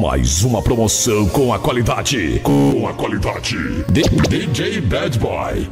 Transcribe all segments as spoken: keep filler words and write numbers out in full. Mais uma promoção com a qualidade. Com a qualidade. D J Bad Boy.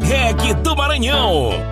Reggae do Maranhão. Oh,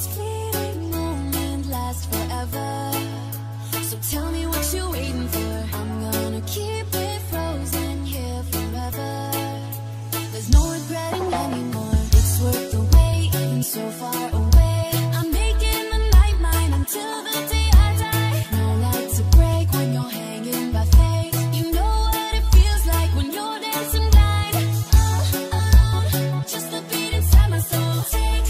This fleeting moment lasts forever, so tell me what you're waiting for. I'm gonna keep it frozen here forever. There's no regretting anymore. It's worth the wait, even so far away. I'm making the night mine until the day I die. No light to break when you're hanging by faith. You know what it feels like when you're dancing blind. Oh, oh, just the beat inside my soul. Take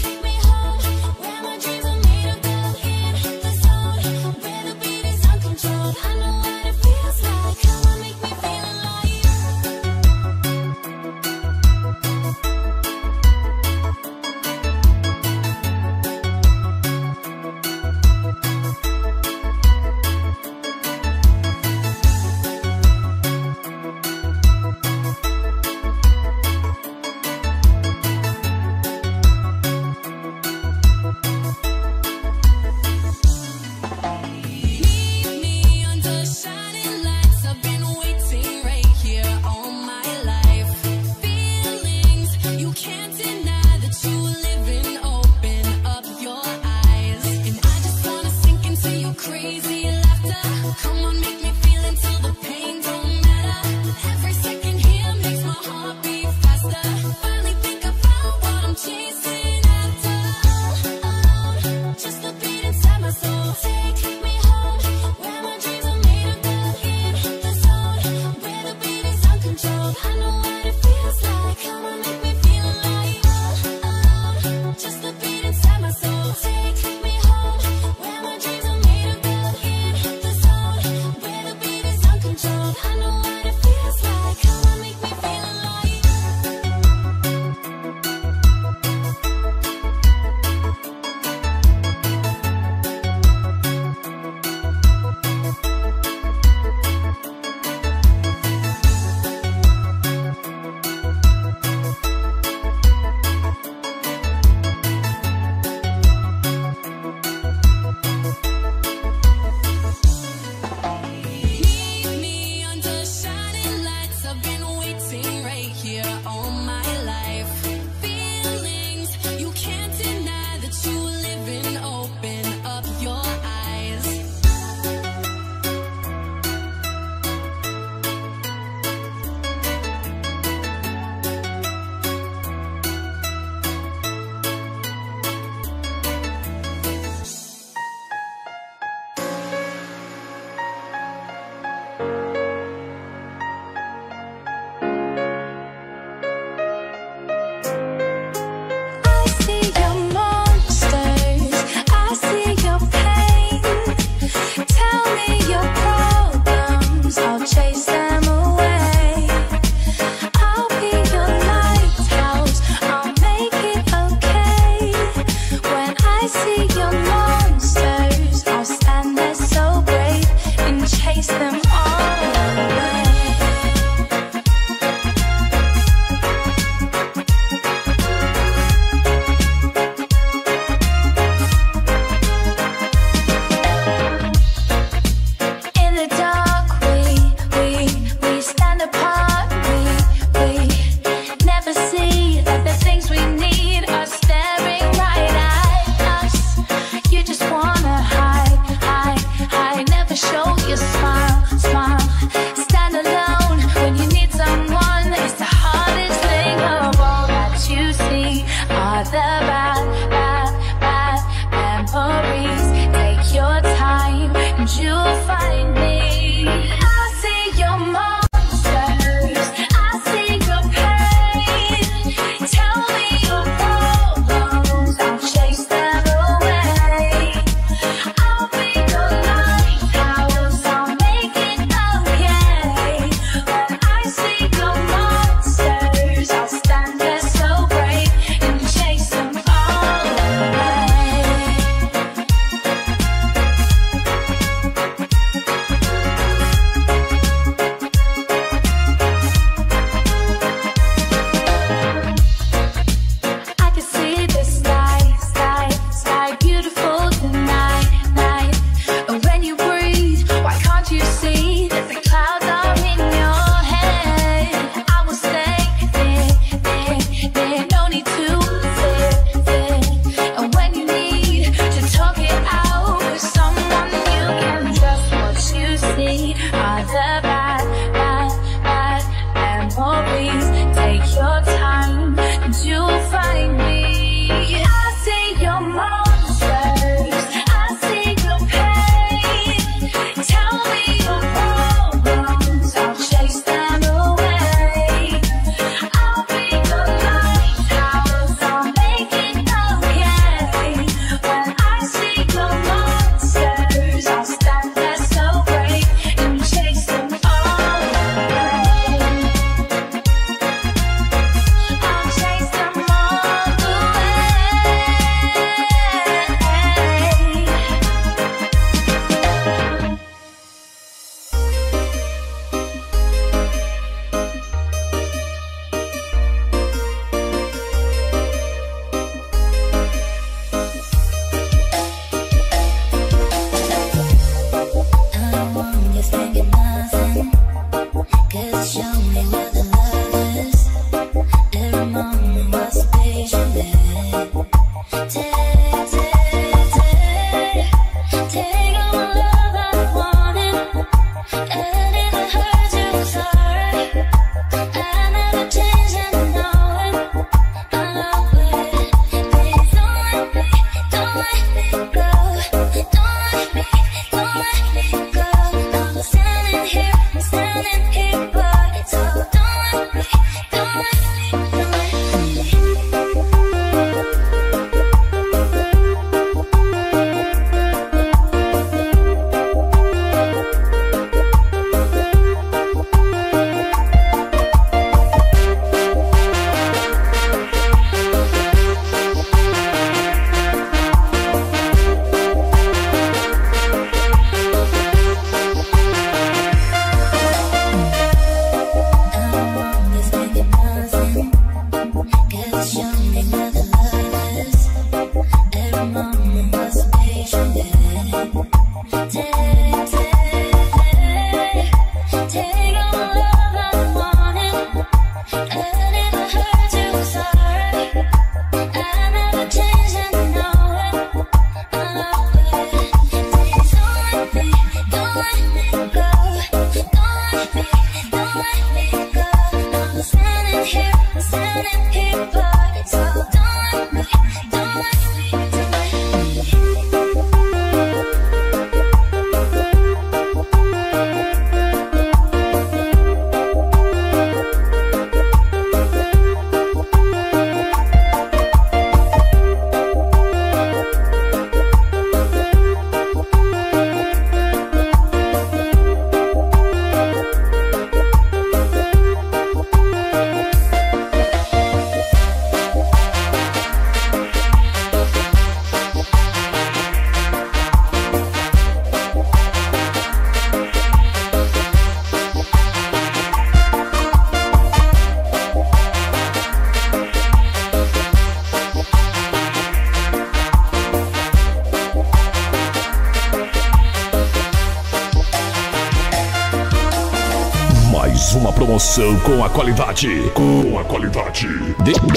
promoção com a qualidade. Com a qualidade.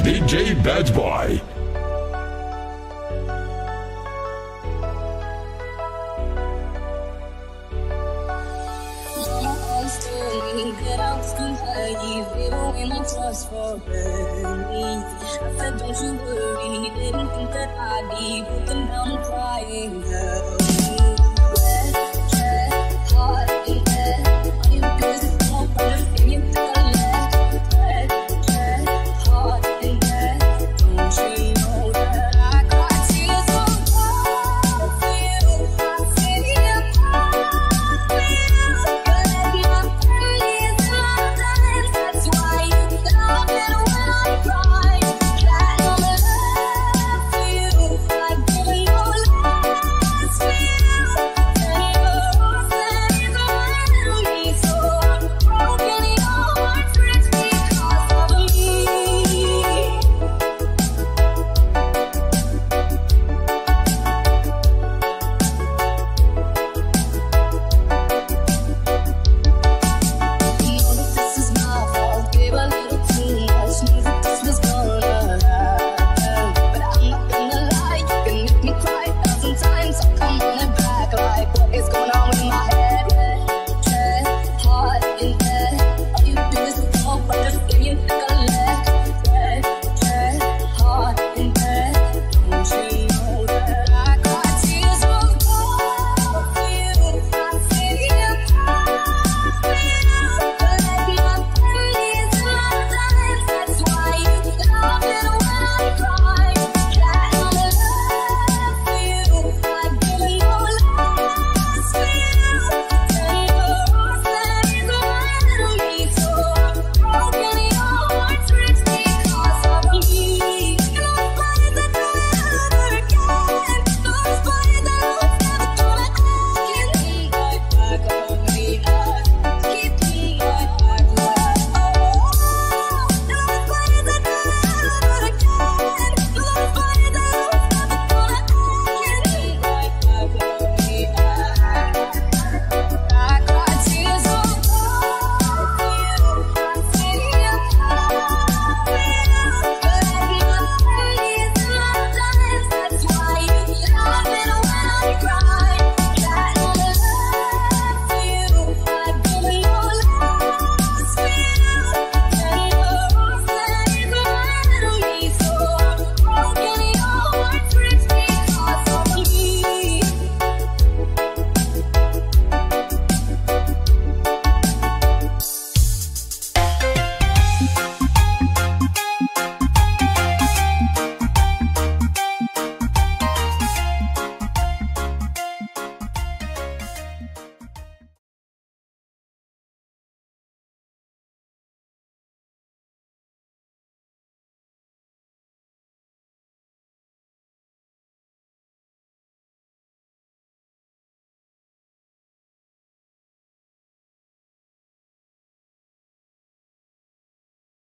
D J Bad Boy. For me, I said, don't you worry, didn't think that I'd be broken down and crying.